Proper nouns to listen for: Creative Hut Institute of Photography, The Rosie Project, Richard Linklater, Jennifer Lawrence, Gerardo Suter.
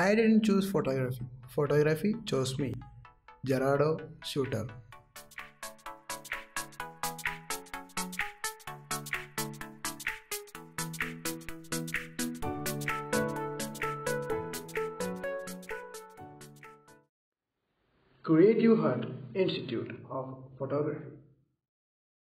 I didn't choose photography. Photography chose me. Gerardo Suter. Creative Hut Institute of Photography.